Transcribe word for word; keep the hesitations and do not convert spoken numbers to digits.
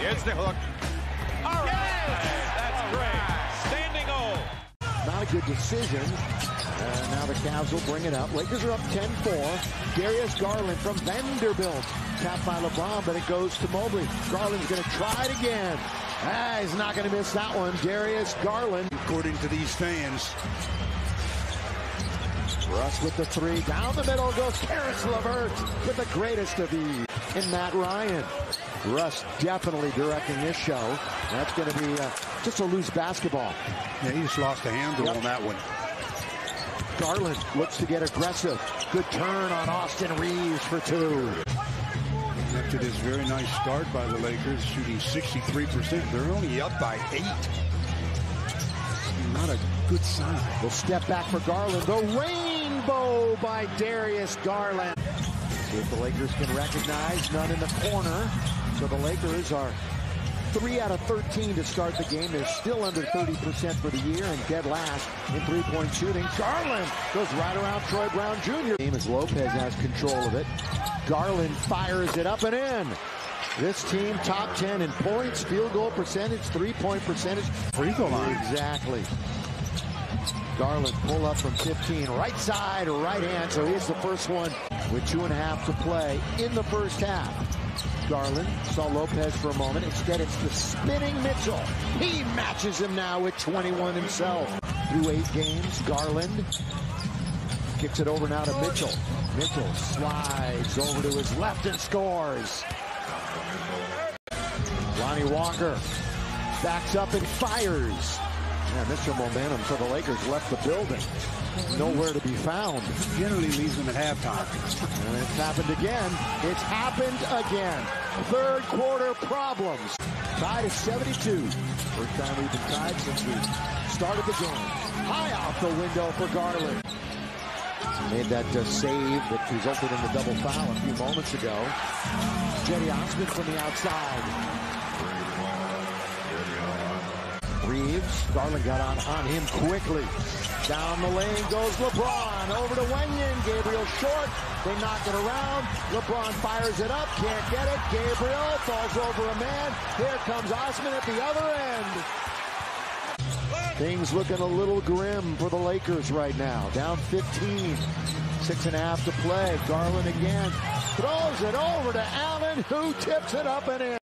Gets the hook. All right. Yes! That's All great. Right. Standing O. Not a good decision. And now the Cavs will bring it up. Lakers are up ten four. Darius Garland from Vanderbilt. Tapped by LeBron, but it goes to Mobley. Garland's going to try it again. Ah, he's not going to miss that one. Darius Garland. According to these fans. Russ with the three. Down the middle goes Caris LeVert with the greatest of these. And Matt Ryan. Russ definitely directing this show. That's going to be uh, just a loose basketball. Yeah, he just lost a handle yep. on that one. Garland looks to get aggressive. Good turn on Austin Reeves for two. It is a very nice start by the Lakers, shooting sixty-three percent. They're only up by eight. Not a good sign. We'll step back for Garland. The rainbow by Darius Garland. See if the Lakers can recognize. None in the corner. So the Lakers are three out of thirteen to start the game. They're still under thirty percent for the year and dead last in three-point shooting. Garland goes right around Troy Brown Junior James Lopez has control of it. Garland fires it up and in. This team top ten in points, field goal percentage, three-point percentage. Free throw line. Exactly. Garland pull up from fifteen. Right side, right hand. So here's the first one with two and a half to play in the first half. Garland saw Lopez for a moment. Instead, it's the spinning Mitchell. He matches him now with twenty-one himself. Through eight games, Garland kicks it over now to Mitchell. Mitchell slides over to his left and scores. Ronnie Walker backs up and fires. Yeah, Mister Momentum for the Lakers left the building. Nowhere to be found. Generally leaves them at halftime. And it's happened again. It's happened again. Third quarter problems. Tied at seventy-two. First time we've been tied since we started the game. High off the window for Garland. He made that uh, save that resulted in the double foul a few moments ago. Jenny Oxman from the outside. Reeves, Garland got on, on him quickly. Down the lane goes LeBron. Over to Wenyan, Gabriel short. They knock it around. LeBron fires it up, can't get it. Gabriel falls over a man. Here comes Osman at the other end. Things looking a little grim for the Lakers right now. Down fifteen. Six and a half to play. Garland again. Throws it over to Allen, who tips it up and in.